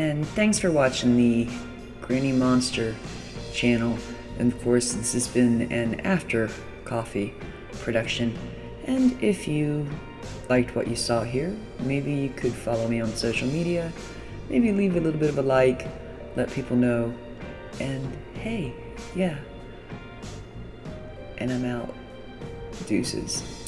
and thanks for watching the Granny Monster channel. And of course, this has been an After Coffee production. And if you liked what you saw here, maybe you could follow me on social media, maybe leave a little bit of a like, let people know, and hey, yeah, and I'm out. Deuces.